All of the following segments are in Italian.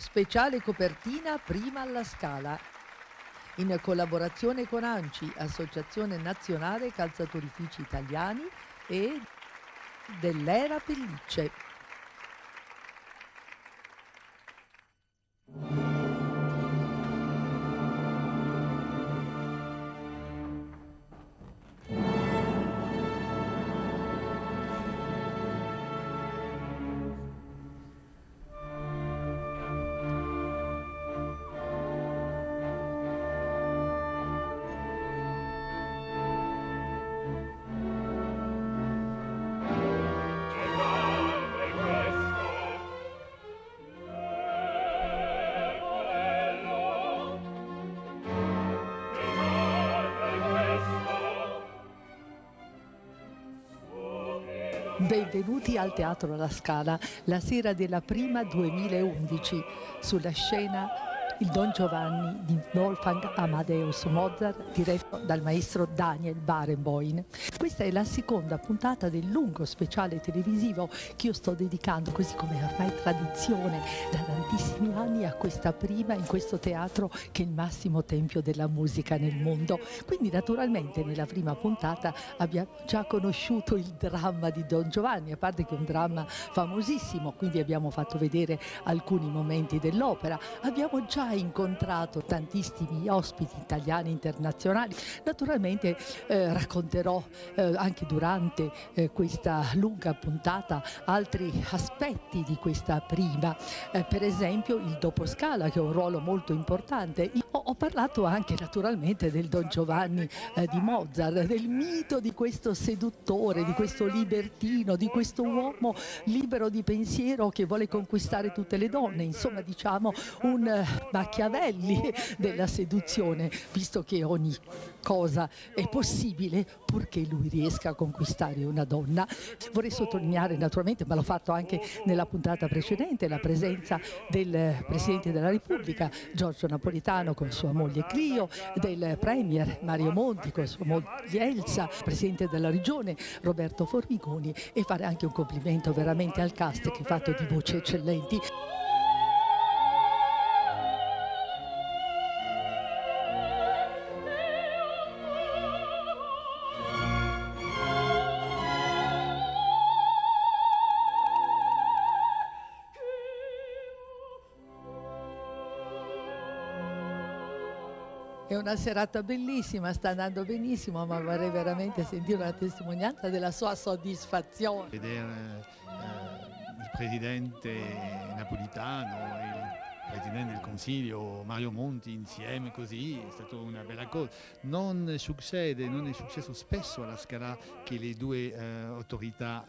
Speciale copertina Prima alla Scala, in collaborazione con ANCI, Associazione Nazionale Calzaturifici Italiani e dell'Era Pellicce. Benvenuti al Teatro alla Scala, la sera della prima 2011. Sulla scena il Don Giovanni di Wolfgang Amadeus Mozart, diretto dal maestro Daniel Barenboim. Questa è la seconda puntata del lungo speciale televisivo che io sto dedicando, così come ormai tradizione, da tantissimi anni a questa prima in questo teatro che è il massimo tempio della musica nel mondo. Quindi naturalmente nella prima puntata abbiamo già conosciuto il dramma di Don Giovanni, a parte che è un dramma famosissimo, quindi abbiamo fatto vedere alcuni momenti dell'opera. Abbiamo già incontrato tantissimi ospiti italiani e internazionali. Naturalmente racconterò anche durante questa lunga puntata altri aspetti di questa prima, per esempio il doposcala, che ha un ruolo molto importante. Ho parlato anche naturalmente del Don Giovanni di Mozart, del mito di questo seduttore, di questo libertino, di questo uomo libero di pensiero che vuole conquistare tutte le donne, insomma diciamo un Machiavelli della seduzione, visto che ogni cosa è possibile purché lui riesca a conquistare una donna. Vorrei sottolineare naturalmente, ma l'ho fatto anche nella puntata precedente, la presenza del Presidente della Repubblica Giorgio Napolitano con sua moglie Clio, del Premier Mario Monti con sua moglie Elsa, Presidente della Regione Roberto Formigoni, e fare anche un complimento veramente al cast che è fatto di voci eccellenti. È una serata bellissima, sta andando benissimo, ma vorrei veramente sentire una testimonianza della sua soddisfazione. Vedere il presidente Napolitano e il presidente del Consiglio Mario Monti insieme così è stata una bella cosa. Non è successo spesso alla Scala che le due autorità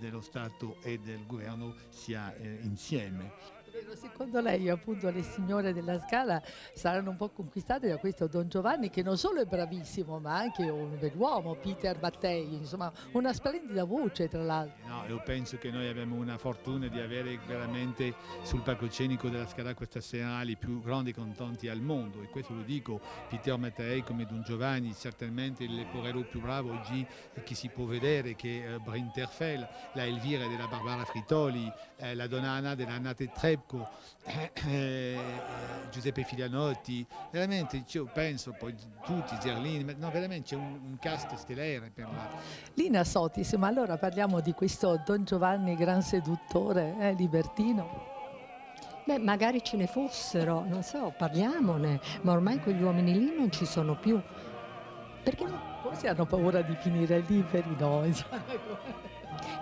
dello Stato e del governo siano insieme. Secondo lei appunto le signore della Scala saranno un po' conquistate da questo Don Giovanni, che non solo è bravissimo ma anche un bell'uomo, Peter Mattei, insomma una splendida voce tra l'altro. No, io penso che noi abbiamo una fortuna di avere veramente sul palcoscenico della Scala questa sera i più grandi cantanti al mondo, e questo lo dico, Peter Mattei come Don Giovanni, certamente il leporello più bravo oggi che si può vedere, che è Brinterfell, la Elvira della Barbara Frittoli, la Donna Anna della Nate Trep, Giuseppe Filianotti, veramente io penso, poi tutti Zerlini, no, veramente c'è un cast stellare per la... Lina Sotis, ma allora parliamo di questo Don Giovanni gran seduttore, libertino. Beh, magari ce ne fossero, non so, parliamone, ma ormai quegli uomini lì non ci sono più. Perché no? Forse hanno paura di finire liberi, no?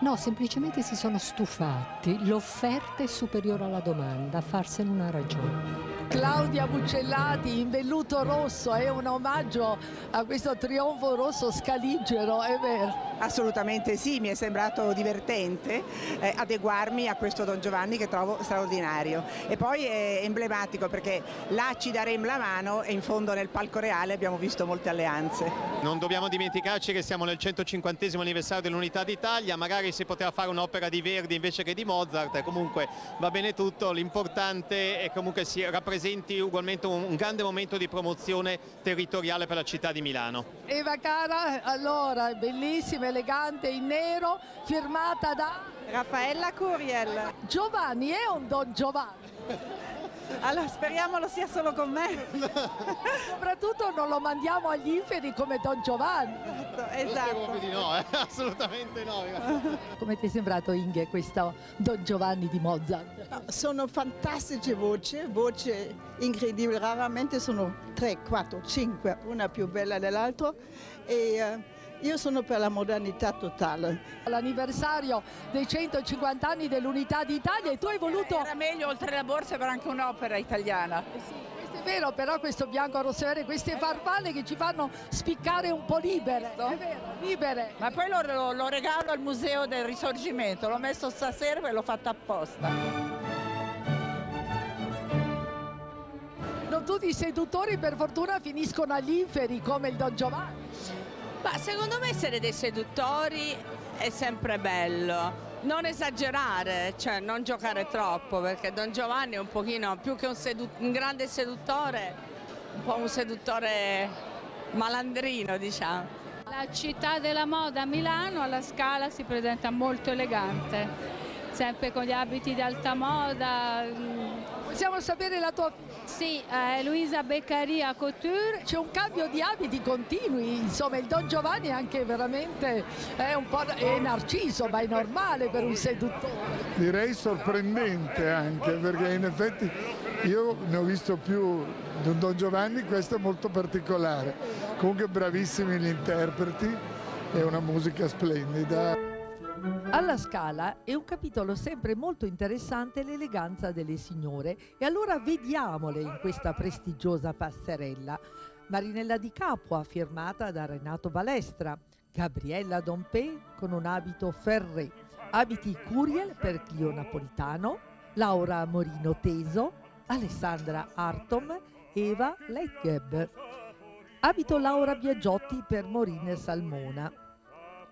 No, semplicemente si sono stufati, l'offerta è superiore alla domanda, farsene una ragione. Claudia Buccellati in velluto rosso è un omaggio a questo trionfo rosso scaligero, è vero? Assolutamente sì, mi è sembrato divertente adeguarmi a questo Don Giovanni che trovo straordinario, e poi è emblematico perché là ci daremo la mano e in fondo nel palco reale abbiamo visto molte alleanze. Non dobbiamo dimenticarci che siamo nel 150° anniversario dell'Unità d'Italia, magari si poteva fare un'opera di Verdi invece che di Mozart, comunque va bene tutto, l'importante è comunque si rappresenta ugualmente un grande momento di promozione territoriale per la città di Milano. Eva Cara, allora, bellissima, elegante, in nero, firmata da... Raffaella Curiel. Giovanni è un Don Giovanni? Allora, speriamo lo sia solo con me. Soprattutto non lo mandiamo agli inferi come Don Giovanni. Esatto. Di no, assolutamente no. Come ti è sembrato, Inge, questo Don Giovanni di Mozart? Sono fantastiche voci incredibili, raramente sono 3, 4, 5, una più bella dell'altra. Io sono per la modernità totale. L'anniversario dei 150 anni dell'Unità d'Italia, e tu hai voluto... Era meglio oltre la borsa, era anche un'opera italiana. Sì, questo è vero, però questo bianco rosso e queste farfalle che ci fanno spiccare un po' libere. È vero, libere. Ma poi lo regalo al Museo del Risorgimento, l'ho messo stasera e l'ho fatto apposta. Non tutti i seduttori per fortuna finiscono agli inferi come il Don Giovanni. Ma secondo me essere dei seduttori è sempre bello, non esagerare, cioè non giocare troppo, perché Don Giovanni è un pochino più che un grande seduttore, un po' un seduttore malandrino, diciamo. La città della moda, Milano, alla Scala si presenta molto elegante, sempre con gli abiti di alta moda. Possiamo sapere la tua... Sì, Luisa Beccaria Couture. C'è un cambio di abiti continui, insomma il Don Giovanni è anche veramente un po' narciso, ma è normale per un seduttore. Direi sorprendente anche, perché in effetti io ne ho visto più di un Don Giovanni, questo è molto particolare. Comunque bravissimi gli interpreti e una musica splendida. Alla Scala è un capitolo sempre molto interessante l'eleganza delle signore, e allora vediamole in questa prestigiosa passerella. Marinella Di Capua, firmata da Renato Balestra, Gabriella Dompé con un abito ferré, abiti Curiel per Clio Napolitano, Laura Morino teso, Alessandra Artom, Eva Leitgeb, abito Laura Biagiotti per Maureen Salmona,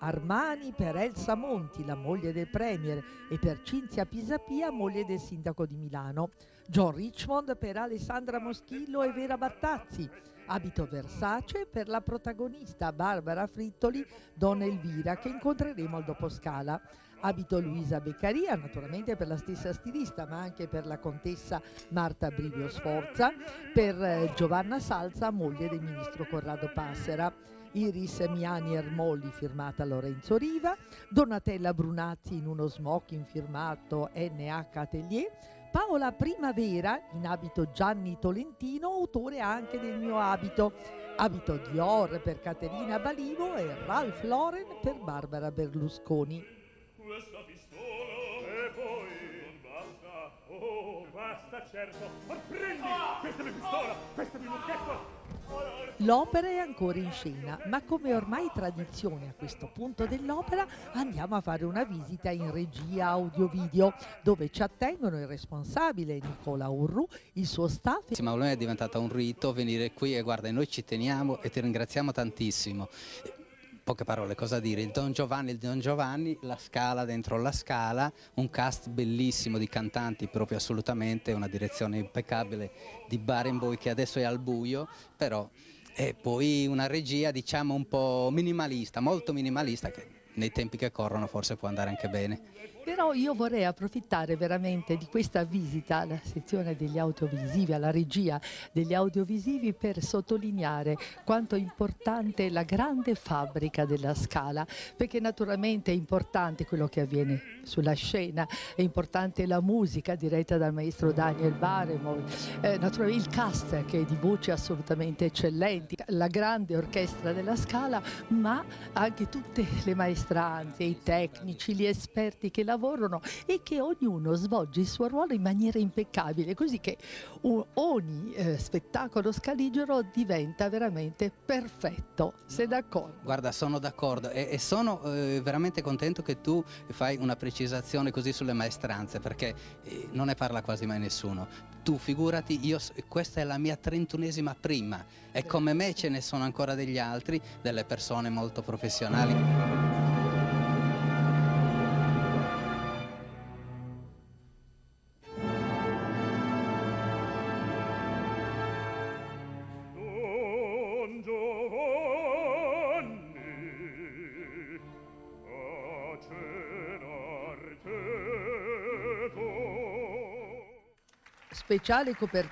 Armani per Elsa Monti, la moglie del Premier, e per Cinzia Pisapia, moglie del sindaco di Milano. John Richmond per Alessandra Moschillo e Vera Battazzi. Abito Versace per la protagonista Barbara Frittoli, Donna Elvira, che incontreremo al doposcala. Abito Luisa Beccaria, naturalmente per la stessa stilista, ma anche per la contessa Marta Brivio Sforza, per Giovanna Salza, moglie del ministro Corrado Passera. Iris Miani Ermolli firmata Lorenzo Riva, Donatella Brunazzi in uno smoking firmato NH Atelier, Paola Primavera in abito Gianni Tolentino, autore anche del mio abito, abito Dior per Caterina Balivo e Ralph Lauren per Barbara Berlusconi. Questa pistola e poi non basta, oh basta certo, ma prendi, questa è la pistola, questa è il moschetto. L'opera è ancora in scena, ma come ormai tradizione a questo punto dell'opera andiamo a fare una visita in regia audio-video, dove ci attengono il responsabile Nicola Urru, il suo staff. Sì, ma per noi è diventato un rito venire qui, e guarda, noi ci teniamo e ti ringraziamo tantissimo. Poche parole, cosa dire, il Don Giovanni, la Scala dentro la Scala, un cast bellissimo di cantanti proprio assolutamente, una direzione impeccabile di Barenboim che adesso è al buio, però è poi una regia diciamo un po' minimalista, molto minimalista, che nei tempi che corrono forse può andare anche bene. Però io vorrei approfittare veramente di questa visita alla sezione degli audiovisivi, alla regia degli audiovisivi, per sottolineare quanto è importante la grande fabbrica della Scala, perché naturalmente è importante quello che avviene sulla scena, è importante la musica diretta dal maestro Daniel Barenboim, naturalmente il cast che è di voci assolutamente eccellenti, la grande orchestra della Scala, ma anche tutte le maestranze, i tecnici, gli esperti che lavorano e che ognuno svolge il suo ruolo in maniera impeccabile, così che ogni spettacolo scaligero diventa veramente perfetto. Sei d'accordo? Guarda, sono d'accordo e sono veramente contento che tu fai una precisazione così sulle maestranze, perché non ne parla quasi mai nessuno. Tu figurati, questa è la mia 31ª prima e come me ce ne sono ancora degli altri, delle persone molto professionali. speciale copertina